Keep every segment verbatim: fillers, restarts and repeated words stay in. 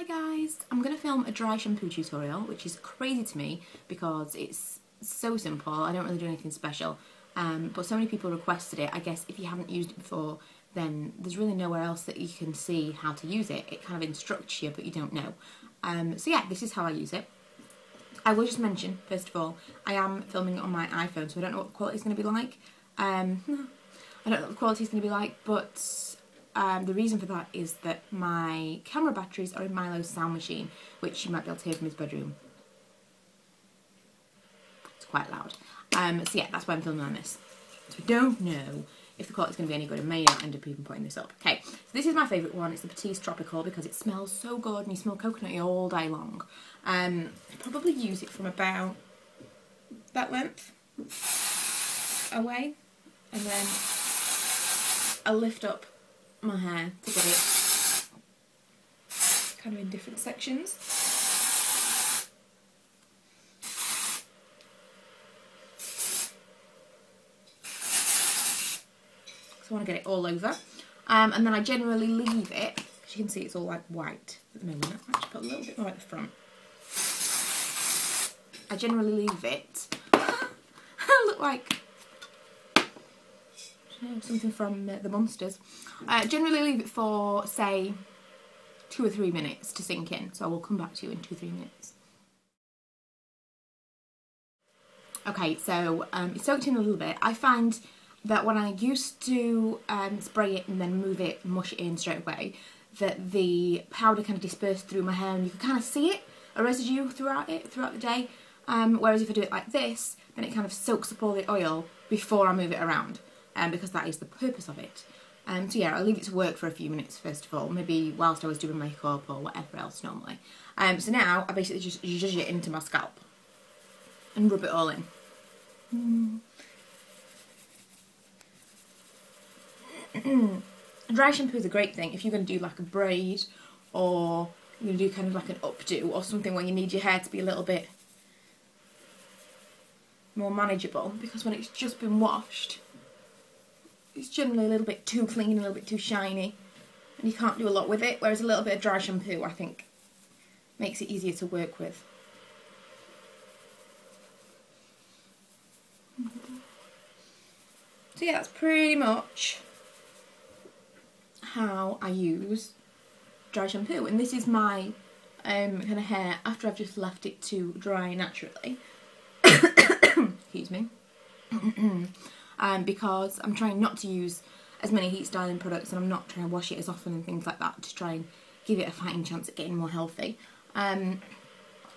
Hi guys! I'm going to film a dry shampoo tutorial, which is crazy to me because it's so simple. I don't really do anything special, um, but so many people requested it. I guess if you haven't used it before, then there's really nowhere else that you can see how to use it. It kind of instructs you, but you don't know. Um, so yeah, this is how I use it. I will just mention, first of all, I am filming it on my iPhone, so I don't know what the quality is going to be like. Um, I don't know what the quality is going to be like, but... Um, the reason for that is that my camera batteries are in Milo's sound machine, which you might be able to hear from his bedroom. It's quite loud. Um, so yeah, that's why I'm filming on this. So I don't know if the quality's going to be any good. I may not end up even putting this up. Okay, so this is my favourite one. It's the Batiste Tropical because it smells so good and you smell coconutty all day long. Um, I probably use it from about that length away, and then I lift up my hair to get it kind of in different sections. So I want to get it all over, um, and then I generally leave it, because you can see it's all like white at the moment. I'll actually put a little bit more at the front. I generally leave it. I look like something from uh, the Monsters. Uh, generally leave it for, say, two or three minutes to sink in, so I will come back to you in two or three minutes. Okay, so um, it's soaked in a little bit. I find that when I used to um, spray it and then move it, mush it in straight away, that the powder kind of dispersed through my hair and you could kind of see it, a residue throughout it, throughout the day. Um, whereas if I do it like this, then it kind of soaks up all the oil before I move it around. Um, because that is the purpose of it. Um, so yeah, I'll leave it to work for a few minutes first of all, maybe whilst I was doing makeup or whatever else normally. Um, so now I basically just zhuzh it into my scalp and rub it all in. Mm. Dry shampoo is a great thing if you're going to do like a braid, or you're going to do kind of like an updo or something where you need your hair to be a little bit more manageable, because when it's just been washed, it's generally a little bit too clean, a little bit too shiny, and you can't do a lot with it, whereas a little bit of dry shampoo, I think, makes it easier to work with. So yeah, that's pretty much how I use dry shampoo, and this is my um, kind of hair after I've just left it to dry naturally. Excuse me. Um, because I'm trying not to use as many heat styling products, and I'm not trying to wash it as often and things like that, to try and give it a fighting chance at getting more healthy. Um,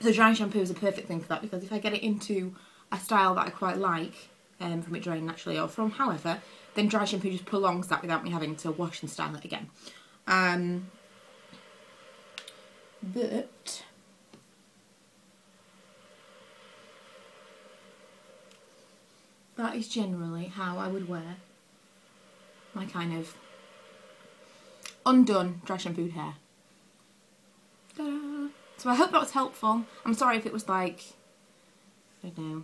so dry shampoo is a perfect thing for that, because if I get it into a style that I quite like, um, from it drying naturally or from however, then dry shampoo just prolongs that without me having to wash and style it again. Um, but... that is generally how I would wear my kind of undone dry shampooed hair. Ta-da. So I hope that was helpful. I'm sorry if it was like, I don't know,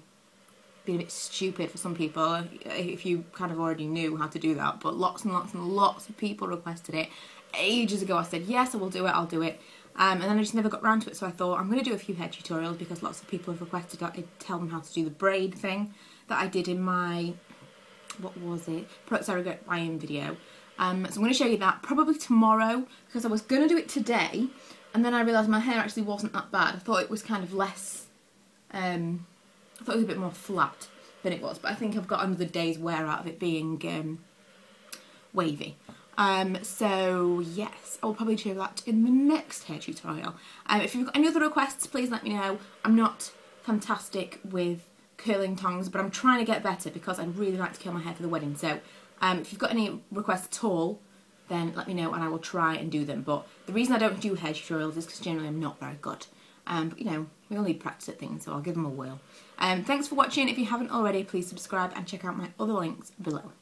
being a bit stupid for some people, if you kind of already knew how to do that, but lots and lots and lots of people requested it. Ages ago I said, yes, I will do it, I'll do it. Um, and then I just never got round to it, so I thought I'm going to do a few hair tutorials, because lots of people have requested that I tell them how to do the braid thing that I did in my, what was it, products I regret buying video. Um, so I'm going to show you that probably tomorrow, because I was going to do it today, and then I realised my hair actually wasn't that bad. I thought it was kind of less, um, I thought it was a bit more flat than it was, but I think I've got another day's wear out of it being um, wavy. Um, so yes, I'll probably show that in the next hair tutorial. Um, if you've got any other requests, please let me know. I'm not fantastic with curling tongs, but I'm trying to get better, because I'd really like to curl my hair for the wedding. So um, if you've got any requests at all, then let me know and I will try and do them. But the reason I don't do hair tutorials is because generally I'm not very good. Um, but you know, we all need practice at things, so I'll give them a whirl. Um, thanks for watching. If you haven't already, please subscribe and check out my other links below.